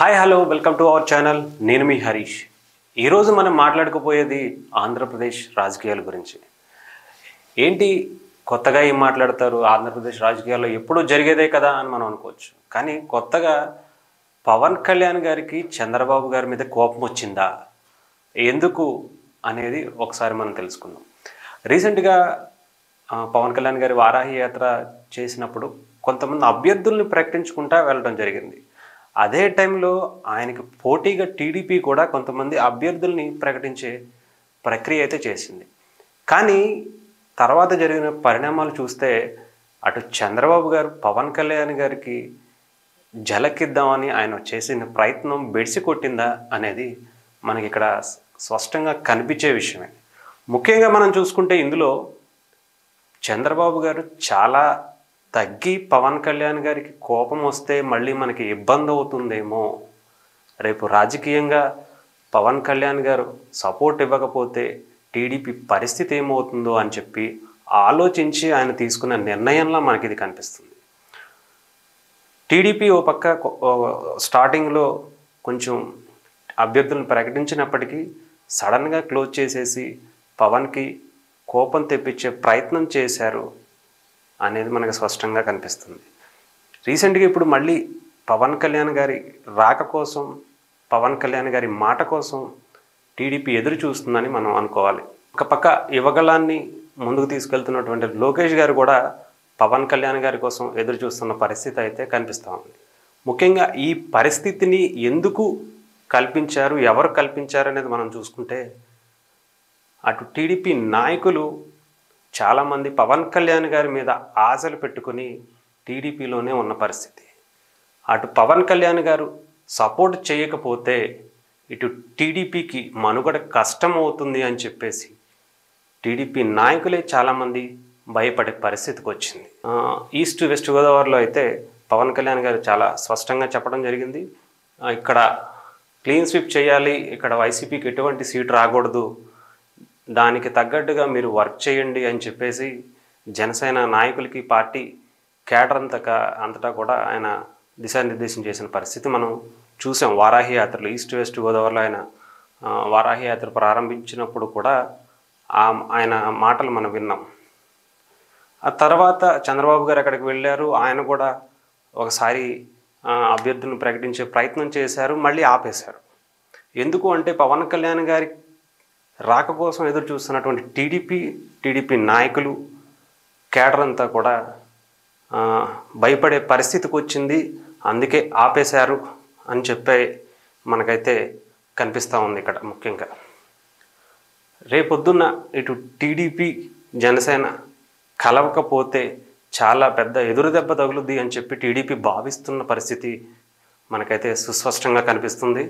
Hi hello welcome to our channel नेनु मी हरीश। ई रोजु मनं माट्लाडुकोपोयेदी ఆంధ్రప్రదేశ్ రాజకీయాల గురించి। ఏంటి కొత్తగా ఏం మాట్లాడతారు ఆంధ్రప్రదేశ్ రాజకీయాల్లో ఎప్పుడూ జరిగేదే కదా అని మనం అనుకోవచ్చు, కానీ కొత్తగా పవన్ కళ్యాణ్ గారికి చంద్రబాబు గారి మీద కోపం వచ్చిందా, ఎందుకు అనేది ఒకసారి మనం తెలుసుకుందాం। రీసెంట్ గా పవన్ కళ్యాణ్ గారి వారాహయాత్ర చేసినప్పుడు కొంతమంది అభ్యర్థుల్ని ప్రకటించుకుంటా వెళ్ళడం జరిగింది। అదే టైంలో ఆయనకి పోటీగా టీడీపీ కూడా కొంతమంది అభ్యర్థుల్ని ప్రకటించే ప్రక్రియ అయితే చేసింది। కానీ తర్వాత జరిగిన పరిణామాలు చూస్తే అటు చంద్రబాబు గారు పవన్ కళ్యాణ్ గారికి జలకిద్దామని ఆయన చేసిన ప్రయత్నం బెడిసి కొట్టిందా అనేది మనకి ఇక్కడ స్పష్టంగా కనిపించే విషయమే। ముఖ్యంగా మనం చూసుకుంటే ఇందులో చంద్రబాబు గారు చాలా తగ్గి పవన్ కళ్యాణ్ గారికి కోపం వస్తే మళ్ళీ మనకి ఇబ్బంది అవుతుందేమో, రేపు రాజకీయంగా పవన్ కళ్యాణ్ గారు సపోర్ట్ ఇవ్వకపోతే టీడీపీ పరిస్థితి ఏమవుతుందో అని చెప్పి ఆలోచించి ఆయన తీసుకున్న నిర్ణయంలా మనకి ఇది కనిపిస్తుంది। టీడీపీ ఓ పక్క స్టార్టింగ్లో కొంచెం అభ్యర్థులను ప్రకటించినప్పటికీ సడన్గా క్లోజ్ చేసేసి పవన్కి కోపం తెప్పించే ప్రయత్నం చేశారు అనేది మనకు స్పష్టంగా కనిపిస్తుంది। రీసెంట్గా ఇప్పుడు మళ్ళీ పవన్ కళ్యాణ్ గారి రాక కోసం, పవన్ కళ్యాణ్ గారి మాట కోసం టీడీపీ ఎదురు చూస్తుందని మనం అనుకోవాలి। ఒక పక్క యువగళాన్ని ముందుకు తీసుకెళ్తున్నటువంటి లోకేష్ గారు కూడా పవన్ కళ్యాణ్ గారి కోసం ఎదురు చూస్తున్న పరిస్థితి అయితే కనిపిస్తూ ఉంది। ముఖ్యంగా ఈ పరిస్థితిని ఎందుకు కల్పించారు, ఎవరు కల్పించారు అనేది మనం చూసుకుంటే అటు టీడీపీ నాయకులు చాలామంది పవన్ కళ్యాణ్ గారి మీద ఆశలు పెట్టుకుని టీడీపీలోనే ఉన్న పరిస్థితి। అటు పవన్ కళ్యాణ్ గారు సపోర్ట్ చేయకపోతే ఇటు టీడీపీకి మనుగడ కష్టం అవుతుంది అని చెప్పేసి టీడీపీ నాయకులే చాలామంది భయపడే పరిస్థితికి వచ్చింది। ఈస్ట్ వెస్ట్ గోదావరిలో అయితే పవన్ కళ్యాణ్ గారు చాలా స్పష్టంగా చెప్పడం జరిగింది, ఇక్కడ క్లీన్ స్వీప్ చేయాలి, ఇక్కడ వైసీపీకి ఎటువంటి సీటు రాకూడదు, దానికి తగ్గట్టుగా మీరు వర్క్ చేయండి అని చెప్పేసి జనసేన నాయకులకి పార్టీ కేడర్ అంతటా కూడా ఆయన దిశానిర్దేశం చేసిన పరిస్థితి మనం చూసాం। వారాహయాత్రలు ఈస్ట్ వెస్ట్ గోదావరిలో ఆయన వారాహయాత్ర ప్రారంభించినప్పుడు కూడా ఆయన మాటలు మనం విన్నాం। ఆ తర్వాత చంద్రబాబు గారు అక్కడికి వెళ్ళారు, ఆయన కూడా ఒకసారి అభ్యర్థులను ప్రకటించే ప్రయత్నం చేశారు, మళ్ళీ ఆపేశారు। ఎందుకు అంటే పవన్ కళ్యాణ్ గారి రాక కోసం ఎదురు చూస్తున్నటువంటి టీడీపీ నాయకులు కేడర్ అంతా కూడా భయపడే పరిస్థితికి వచ్చింది, అందుకే ఆపేశారు అని చెప్పే మనకైతే కనిపిస్తూ ఉంది। ఇక్కడ ముఖ్యంగా రేపొద్దున్న ఇటు టీడీపీ జనసేన కలవకపోతే చాలా పెద్ద ఎదురుదెబ్బ తగులుద్ది అని చెప్పి టీడీపీ భావిస్తున్న పరిస్థితి మనకైతే సుస్పష్టంగా కనిపిస్తుంది।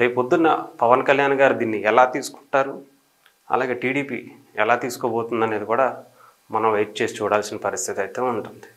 రేపొద్దున్న పవన్ కళ్యాణ్ గారు దీన్ని ఎలా తీసుకుంటారు, అలాగే టీడీపీ ఎలా తీసుకోబోతుంది అనేది కూడా మనం వెయిట్ చేసి చూడాల్సిన పరిస్థితి అయితే ఉంటుంది।